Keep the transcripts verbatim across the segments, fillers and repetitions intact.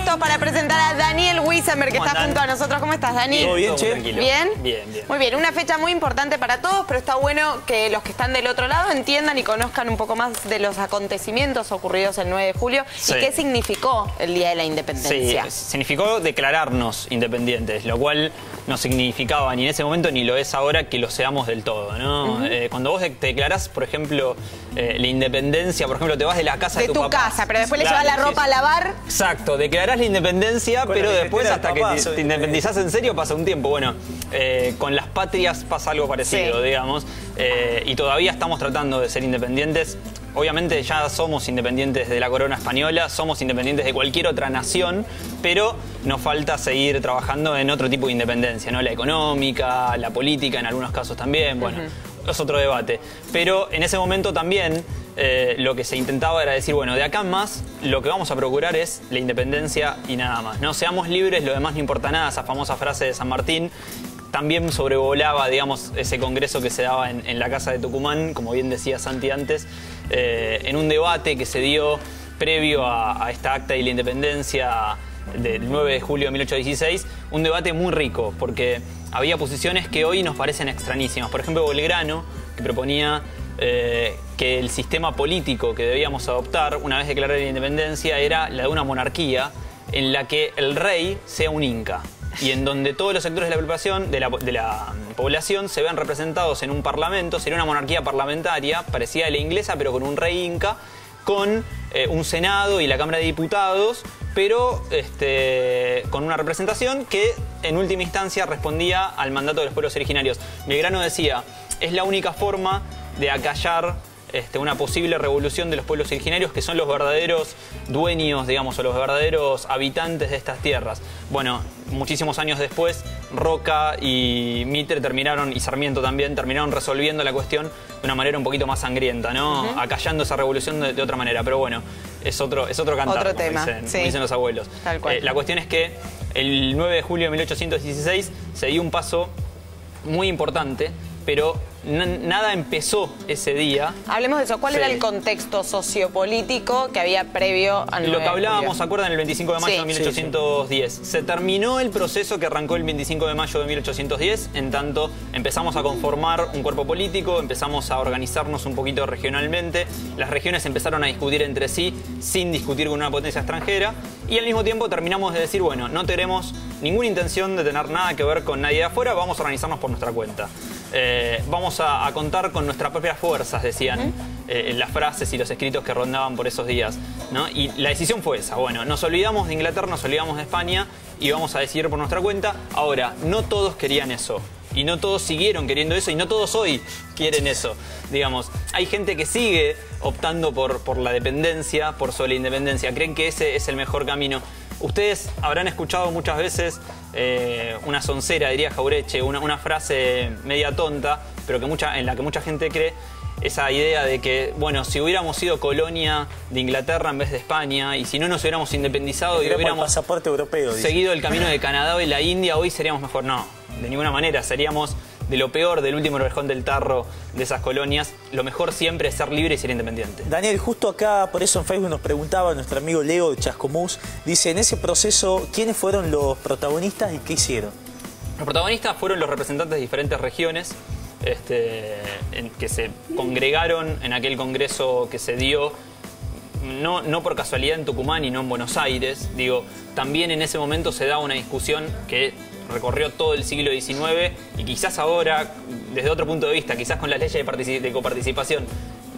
listos para presentar a Daniel Wiesenberg, que está andan? junto a nosotros. ¿Cómo estás, Dani? ¿Todo bien, che? ¿Bien? Bien, bien. Muy bien, una fecha muy importante para todos, pero está bueno que los que están del otro lado entiendan y conozcan un poco más de los acontecimientos ocurridos el nueve de julio. Sí. ¿Y qué significó el Día de la Independencia? Sí, significó declararnos independientes, lo cual no significaba ni en ese momento ni lo es ahora que lo seamos del todo, ¿no? Uh-huh. eh, cuando vos te declarás, por ejemplo, eh, la independencia, por ejemplo, te vas de la casa de, de tu, tu casa, papá, pero después claro, le llevas la ropa sí, sí. a lavar. Exacto, declarás la independencia, bueno, pero después hasta papá, que te, te independizás en serio pasa un tiempo. Bueno, eh, con las patrias pasa algo parecido, sí. digamos, eh, y todavía estamos tratando de ser independientes. Obviamente ya somos independientes de la corona española, somos independientes de cualquier otra nación, pero nos falta seguir trabajando en otro tipo de independencia, ¿no? La económica, la política en algunos casos también, bueno, uh-huh. es otro debate. Pero en ese momento también eh, lo que se intentaba era decir, bueno, de acá en más lo que vamos a procurar es la independencia y nada más, ¿no? Seamos libres, lo demás no importa nada, esa famosa frase de San Martín. También sobrevolaba, digamos, ese congreso que se daba en, en la Casa de Tucumán, como bien decía Santi antes, eh, en un debate que se dio previo a, a esta acta de la independencia del nueve de julio de mil ochocientos dieciséis, un debate muy rico, porque había posiciones que hoy nos parecen extrañísimas. Por ejemplo, Belgrano, que proponía eh, que el sistema político que debíamos adoptar una vez declarada la independencia era la de una monarquía en la que el rey sea un inca. Y en donde todos los sectores de la población, de la, de la población se vean representados en un parlamento, sería una monarquía parlamentaria, parecida a la inglesa, pero con un rey inca, con eh, un senado y la Cámara de Diputados, pero este, con una representación que en última instancia respondía al mandato de los pueblos originarios. Belgrano decía, es la única forma de acallar Este, una posible revolución de los pueblos originarios, que son los verdaderos dueños, digamos, o los verdaderos habitantes de estas tierras. Bueno, muchísimos años después, Roca y Mitre terminaron, y Sarmiento también, terminaron resolviendo la cuestión de una manera un poquito más sangrienta, ¿no? Uh-huh. Acallando esa revolución de, de otra manera. Pero bueno, es otro, es otro cantar, otro como tema. Dicen, sí. dicen los abuelos. Tal cual. Eh, la cuestión es que el nueve de julio de mil ochocientos dieciséis se dio un paso muy importante, pero nada empezó ese día. Hablemos de eso. ¿Cuál sí. era el contexto sociopolítico que había previo al Lo que hablábamos, ¿se acuerdan? El veinticinco de mayo de mil ochocientos diez. Sí, sí. Se terminó el proceso que arrancó el veinticinco de mayo de mil ochocientos diez. En tanto, empezamos a conformar un cuerpo político, empezamos a organizarnos un poquito regionalmente. Las regiones empezaron a discutir entre sí, sin discutir con una potencia extranjera. Y al mismo tiempo terminamos de decir, bueno, no tenemos ninguna intención de tener nada que ver con nadie de afuera, vamos a organizarnos por nuestra cuenta. Eh, vamos a, a contar con nuestras propias fuerzas, decían eh, las frases y los escritos que rondaban por esos días, ¿no? Y la decisión fue esa, bueno, nos olvidamos de Inglaterra, nos olvidamos de España y vamos a decidir por nuestra cuenta. Ahora, no todos querían eso, y no todos siguieron queriendo eso, y no todos hoy quieren eso, digamos. Hay gente que sigue optando por, por la dependencia, por sobre la independencia, creen que ese es el mejor camino. Ustedes habrán escuchado muchas veces eh, una soncera, diría Jauretche, una, una frase media tonta, pero que mucha, en la que mucha gente cree, esa idea de que, bueno, si hubiéramos sido colonia de Inglaterra en vez de España, y si no nos hubiéramos independizado y hubiéramos pasaporte europeo, seguido el camino de Canadá y la India, hoy seríamos mejor. No, de ninguna manera, seríamos de lo peor, del último orejón del tarro de esas colonias. Lo mejor siempre es ser libre y ser independiente. Daniel, justo acá, por eso en Facebook nos preguntaba nuestro amigo Leo de Chascomús, dice, en ese proceso, ¿quiénes fueron los protagonistas y qué hicieron? Los protagonistas fueron los representantes de diferentes regiones este, en, que se congregaron en aquel congreso que se dio, no, no por casualidad en Tucumán y no en Buenos Aires. Digo, también en ese momento se da una discusión que recorrió todo el siglo diecinueve y quizás ahora, desde otro punto de vista, quizás con las leyes de, de coparticipación,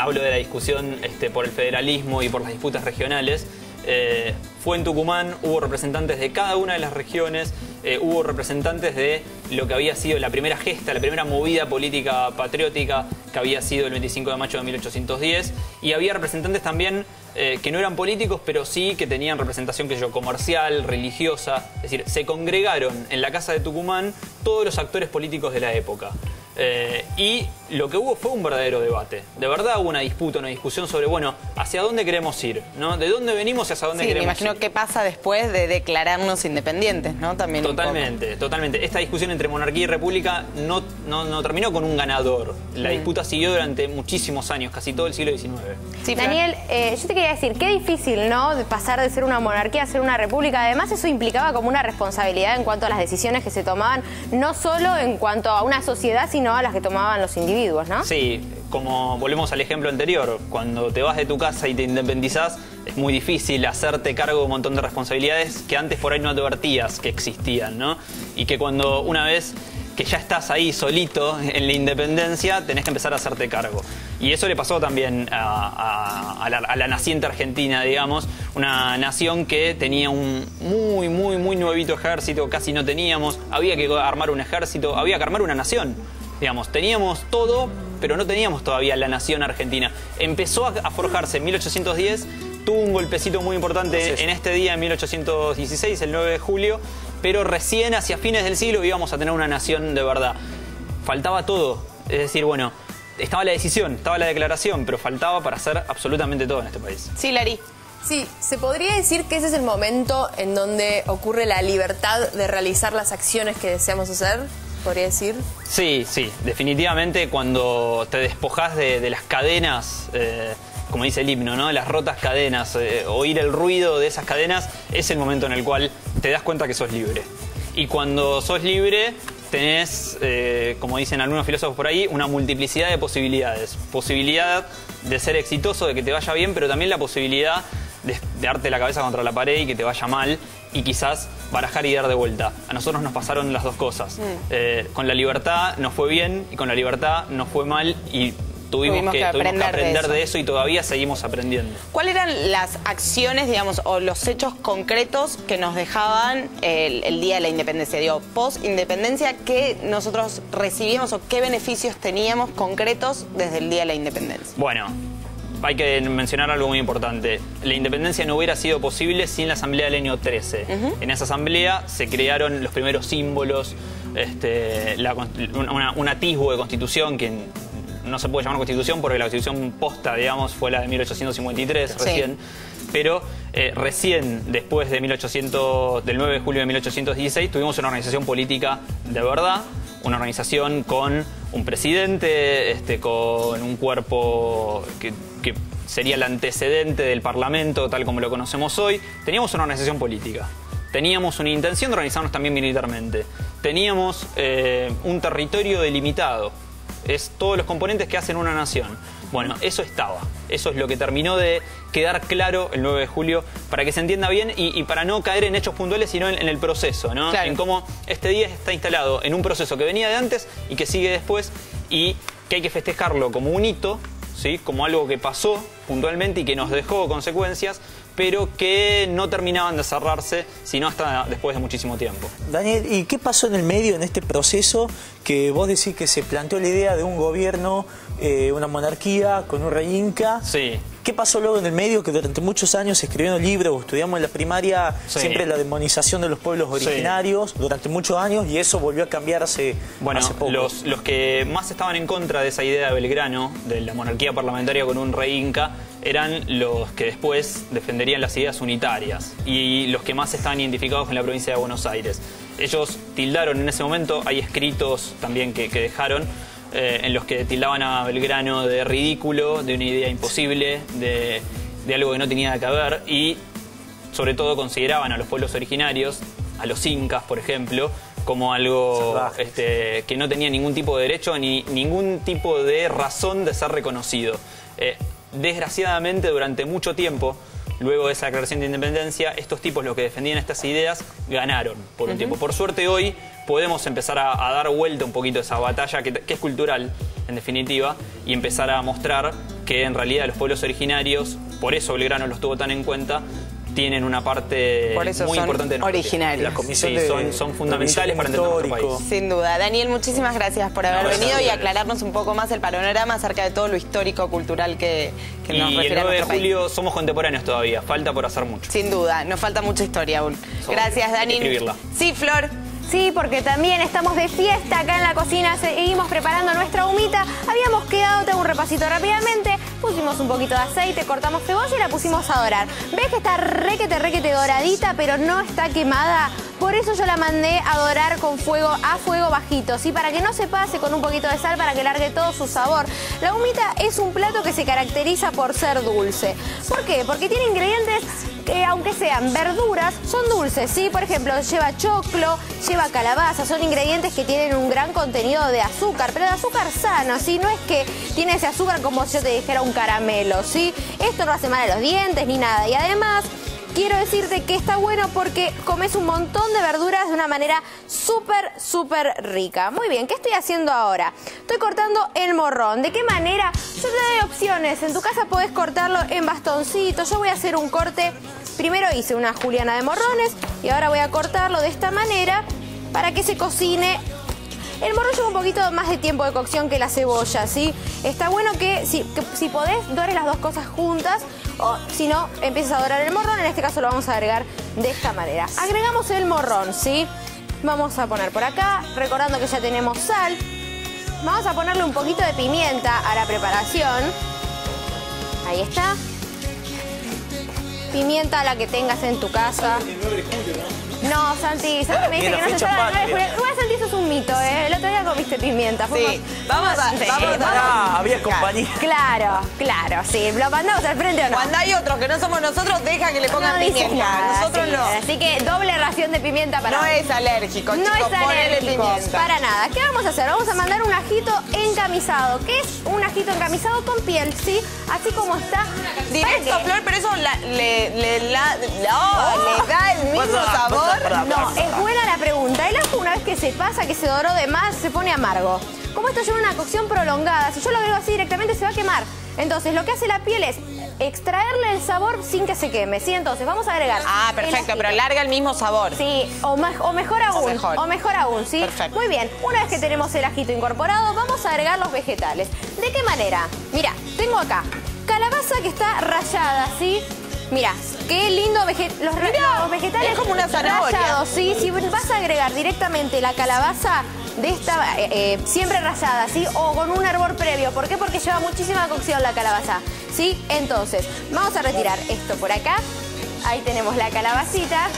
hablo de la discusión este, por el federalismo y por las disputas regionales, eh, fue en Tucumán, hubo representantes de cada una de las regiones, eh, hubo representantes de lo que había sido la primera gesta, la primera movida política patriótica que había sido el veinticinco de mayo de mil ochocientos diez, y había representantes también eh, que no eran políticos, pero sí que tenían representación, qué sé yo, comercial, religiosa. Es decir, se congregaron en la Casa de Tucumán todos los actores políticos de la época. Eh, y lo que hubo fue un verdadero debate. De verdad hubo una disputa, una discusión sobre, bueno, hacia dónde queremos ir, ¿no? De dónde venimos y hacia dónde sí, queremos ir. Me imagino ir. qué pasa después de declararnos independientes, ¿no? También totalmente, totalmente. Esta discusión entre monarquía y república no, no no, no terminó con un ganador. La disputa siguió durante muchísimos años, casi todo el siglo diecinueve. Sí, Daniel, eh, yo te quería decir, qué difícil, ¿no? De pasar de ser una monarquía a ser una república. Además, eso implicaba como una responsabilidad en cuanto a las decisiones que se tomaban, no solo en cuanto a una sociedad, sino a las que tomaban los individuos, ¿no? Sí, como volvemos al ejemplo anterior, cuando te vas de tu casa y te independizás, es muy difícil hacerte cargo de un montón de responsabilidades que antes por ahí no advertías que existían, ¿no? Y que cuando una vez que ya estás ahí solito en la independencia, tenés que empezar a hacerte cargo. Y eso le pasó también a, a, a, la, a la naciente Argentina, digamos, una nación que tenía un muy, muy, muy nuevito ejército, casi no teníamos, había que armar un ejército, había que armar una nación. Digamos, teníamos todo, pero no teníamos todavía la nación argentina. Empezó a forjarse en mil ochocientos diez, tuvo un golpecito muy importante Entonces, en este día, en mil ochocientos dieciséis, el nueve de julio, pero recién hacia fines del siglo íbamos a tener una nación de verdad. Faltaba todo, es decir, bueno, estaba la decisión, estaba la declaración, pero faltaba para hacer absolutamente todo en este país. Sí, Lari. Sí, se podría decir que ese es el momento en donde ocurre la libertad de realizar las acciones que deseamos hacer. ¿Podría decir? Sí, sí, definitivamente cuando te despojas de, de las cadenas, eh, como dice el himno, ¿no? Las rotas cadenas, eh, oír el ruido de esas cadenas, es el momento en el cual te das cuenta que sos libre. Y cuando sos libre tenés, eh, como dicen algunos filósofos por ahí, una multiplicidad de posibilidades. Posibilidad de ser exitoso, de que te vaya bien, pero también la posibilidad de darte la cabeza contra la pared y que te vaya mal, y quizás barajar y dar de vuelta. A nosotros nos pasaron las dos cosas. Mm. Eh, con la libertad nos fue bien y con la libertad nos fue mal, y tuvimos, tuvimos, que, que, aprender tuvimos que aprender de eso. de eso y todavía seguimos aprendiendo. ¿Cuáles eran las acciones, digamos, o los hechos concretos que nos dejaban el, el día de la independencia? Digo, post-independencia, ¿qué nosotros recibíamos o qué beneficios teníamos concretos desde el día de la independencia? Bueno, hay que mencionar algo muy importante. La independencia no hubiera sido posible sin la asamblea del año trece. Uh-huh. En esa asamblea se crearon los primeros símbolos, este, la, una, un atisbo de constitución que no se puede llamar constitución porque la constitución posta, digamos, fue la de mil ochocientos cincuenta y tres recién. Sí. Pero eh, recién después de mil ochocientos, del nueve de julio de mil ochocientos dieciséis tuvimos una organización política de verdad, una organización con un presidente, este, con un cuerpo que, que sería el antecedente del Parlamento, tal como lo conocemos hoy. Teníamos una organización política, teníamos una intención de organizarnos también militarmente, teníamos eh, un territorio delimitado, es todos los componentes que hacen una nación. Bueno, eso estaba, eso es lo que terminó de quedar claro el nueve de julio, para que se entienda bien y, y para no caer en hechos puntuales, sino en, en el proceso, ¿no? Claro. En cómo este día está instalado en un proceso que venía de antes y que sigue después, y que hay que festejarlo como un hito, ¿sí? Como algo que pasó puntualmente y que nos dejó consecuencias, pero que no terminaban de cerrarse sino hasta después de muchísimo tiempo. Daniel, ¿y qué pasó en el medio en este proceso que vos decís que se planteó la idea de un gobierno, eh, una monarquía con un rey inca? Sí. ¿Qué pasó luego en el medio, que durante muchos años se escribieron libros, estudiamos en la primaria, sí, siempre la demonización de los pueblos originarios, sí, durante muchos años, y eso volvió a cambiarse bueno, hace poco? Los, los que más estaban en contra de esa idea de Belgrano, de la monarquía parlamentaria con un rey inca, eran los que después defenderían las ideas unitarias y los que más estaban identificados con la provincia de Buenos Aires. Ellos tildaron en ese momento, hay escritos también que, que dejaron, Eh, en los que tildaban a Belgrano de ridículo, de una idea imposible, de, de algo que no tenía que ver, y sobre todo consideraban a los pueblos originarios, a los incas por ejemplo, como algo este, que no tenía ningún tipo de derecho ni ningún tipo de razón de ser reconocido. Eh, desgraciadamente durante mucho tiempo, luego de esa declaración de independencia, estos tipos, los que defendían estas ideas, ganaron por un tiempo. Por suerte hoy podemos empezar a, a dar vuelta un poquito a esa batalla que, que es cultural, en definitiva, y empezar a mostrar que en realidad los pueblos originarios, por eso Belgrano los tuvo tan en cuenta, tienen una parte muy importante de nuestro país. La comisión sí, de, son, son fundamentales para entender nuestro país. Sin duda. Daniel, muchísimas gracias por haber no, venido gracias, y aclararnos un poco más el panorama acerca de todo lo histórico-cultural que, que nos refiere a nuestro país. Y el nueve de julio somos contemporáneos todavía, falta por hacer mucho. Sin duda, nos falta mucha historia aún. Sobre gracias, Dani. Escribirla. Sí, Flor. Sí, porque también estamos de fiesta acá en la cocina, seguimos preparando nuestra humita. Habíamos quedado, tengo un repasito rápidamente, pusimos un poquito de aceite, cortamos cebolla y la pusimos a dorar. ¿Ves que está requete, requete doradita, pero no está quemada? Por eso yo la mandé a dorar con fuego a fuego bajito, ¿sí? Para que no se pase, con un poquito de sal para que largue todo su sabor. La humita es un plato que se caracteriza por ser dulce. ¿Por qué? Porque tiene ingredientes que, aunque sean verduras, son dulces, ¿sí? Por ejemplo, lleva choclo, lleva calabaza, son ingredientes que tienen un gran contenido de azúcar, pero de azúcar sano, ¿sí? No es que tiene ese azúcar como si yo te dijera un caramelo, ¿sí? Esto no hace mal a los dientes ni nada. Y además, quiero decirte que está bueno porque comes un montón de verduras de una manera súper, súper rica. Muy bien, ¿qué estoy haciendo ahora? Estoy cortando el morrón. ¿De qué manera? Yo te doy opciones. En tu casa podés cortarlo en bastoncitos. Yo voy a hacer un corte. Primero hice una juliana de morrones y ahora voy a cortarlo de esta manera para que se cocine. El morrón lleva un poquito más de tiempo de cocción que la cebolla, ¿sí? Está bueno que si, que, si podés, dores las dos cosas juntas, o si no, empieces a dorar el morrón. En este caso lo vamos a agregar de esta manera. Agregamos el morrón, ¿sí? Vamos a poner por acá, recordando que ya tenemos sal. Vamos a ponerle un poquito de pimienta a la preparación. Ahí está. Pimienta la que tengas en tu casa. No, Santi, Santi me dice que no se sabe hablar de julio. Igual, Santi, eso es un mito, ¿eh? El otro día comiste pimienta. Fuimos, sí, vamos a... Sí, vamos a ah, había compañía. Claro, claro, sí. ¿Lo mandamos al frente o no? Cuando hay otros que no somos nosotros, deja que le pongan no pimienta. Nada, nosotros sí, no. Así que doble ración de pimienta para... No es alérgico, chicos. No es alérgico, para nada. ¿Qué vamos a hacer? Vamos a mandar un ajito encamisado. ¿Qué es un ajito encamisado con piel, sí? Así como está. Directo, Flor, pero eso la, le, le, la, la, oh, oh, le da el mismo sabor. No, es buena la pregunta. El ajo, una vez que se pasa, que se doró de más, se pone amargo. Como esto lleva una cocción prolongada, si yo lo agrego así directamente se va a quemar. Entonces lo que hace la piel es extraerle el sabor sin que se queme, ¿sí? Entonces vamos a agregar... Ah, perfecto, pero larga el mismo sabor. Sí, o, más, o mejor aún, o mejor. o mejor aún, ¿sí? Perfecto. Muy bien, una vez que tenemos el ajito incorporado, vamos a agregar los vegetales. ¿De qué manera? Mira, tengo acá calabaza que está rallada, ¿sí? Mirá, qué lindo vege los, Mirá, los vegetales. Es como una zanahoria. Rallados, ¿sí? Si vas a agregar directamente la calabaza de esta, eh, eh, siempre rallada, ¿sí? O con un hervor previo. ¿Por qué? Porque lleva muchísima cocción la calabaza, ¿sí? Entonces, vamos a retirar esto por acá. Ahí tenemos la calabacita.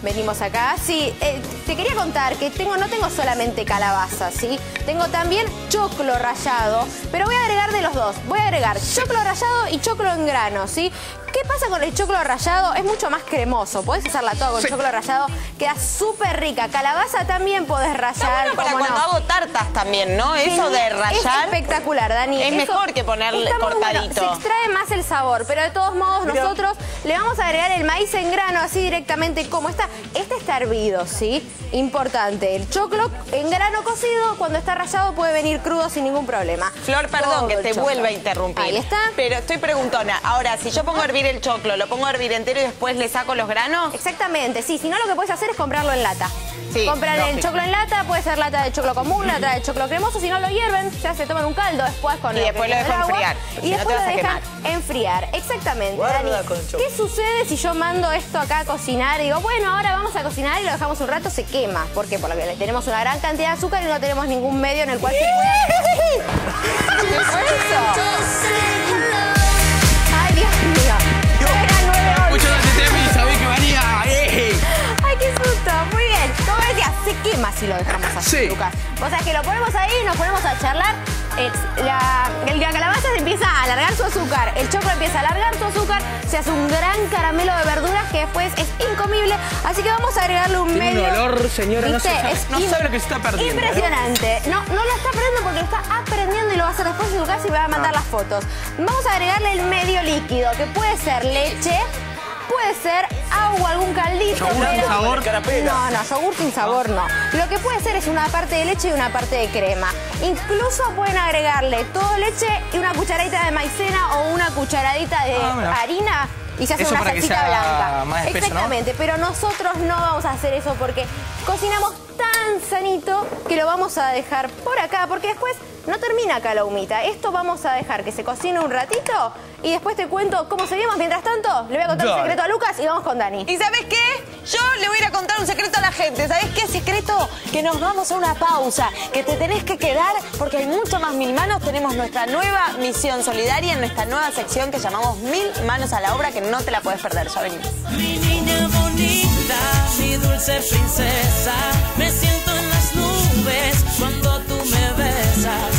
Venimos acá. Sí, eh, te quería contar que tengo, no tengo solamente calabaza, ¿sí? Tengo también choclo rallado, pero voy a agregar de los dos. Voy a agregar choclo rallado y choclo en grano, ¿sí? ¿Qué pasa con el choclo rallado? Es mucho más cremoso. Podés hacerla toda con sí. choclo rallado. Queda súper rica. Calabaza también podés rallar. Está bueno para cuando no? hago tartas también, ¿no? Sí, eso de rallar. Es espectacular, Dani. Es eso mejor que ponerle cortadito. Bueno. Se extrae más el sabor, pero de todos modos pero... nosotros le vamos a agregar el maíz en grano así directamente como está. Este está hervido, ¿sí? Importante. El choclo en grano cocido, cuando está rallado puede venir crudo sin ningún problema. Flor, perdón, Todo que te vuelva a interrumpir. Ahí está. Pero estoy preguntona. Ahora, si yo pongo hervido el choclo, lo pongo a hervir entero y después le saco los granos. Exactamente, sí, si no lo que puedes hacer es comprarlo en lata. Sí, comprar el choclo en lata, puede ser lata de choclo común, lata de choclo cremoso, si no lo hierven, ya se toman un caldo después con el agua. Y después lo dejan enfriar. Y después lo dejan enfriar, exactamente. Dani, ¿qué sucede si yo mando esto acá a cocinar? Digo, bueno, ahora vamos a cocinar y lo dejamos un rato, se quema. ¿Por qué? Porque tenemos una gran cantidad de azúcar y no tenemos ningún medio en el cual se pueda... ¿Qué es eso? Muchas gracias, Temi. Sabés que venía. Ay, qué susto. Muy bien. Como decía, se quema si lo dejamos así, sí. Lucas. O sea, que lo ponemos ahí y nos ponemos a charlar. La, la calabaza se empieza a alargar su azúcar, el choclo empieza a alargar su azúcar, se hace un gran caramelo de verduras que después es incomible, así que vamos a agregarle un medio. Tiene un olor, señora, no, se sabe, no sabe lo que se está perdiendo. Impresionante. No, no lo está perdiendo porque lo está aprendiendo y lo va a hacer después en su casa y va a mandar las fotos. Vamos a agregarle el medio líquido, que puede ser leche, puede ser agua, algún caldito. ¿Yogur sin sabor? No, no, yogur sin sabor no. Lo que puede ser es una parte de leche y una parte de crema. Incluso pueden agregarle todo leche y una cucharadita de maicena o una cucharadita de ah, bueno. harina y se hace eso una salsita blanca. Más espeso, exactamente, ¿no? Pero nosotros no vamos a hacer eso porque cocinamos tan sanito que lo vamos a dejar por acá porque después... No termina acá la humita. Esto vamos a dejar que se cocine un ratito y después te cuento cómo seguimos. Mientras tanto, le voy a contar Dale. un secreto a Lucas y vamos con Dani. ¿Y sabes qué? Yo le voy a ir a contar un secreto a la gente. ¿Sabes qué secreto? Que nos vamos a una pausa, que te tenés que quedar porque hay mucho más Mil Manos. Tenemos nuestra nueva misión solidaria en nuestra nueva sección que llamamos Mil Manos a la Obra, que no te la podés perder. Ya venimos. vida, mi dulce princesa. Me siento en las nubes cuando tú me besas.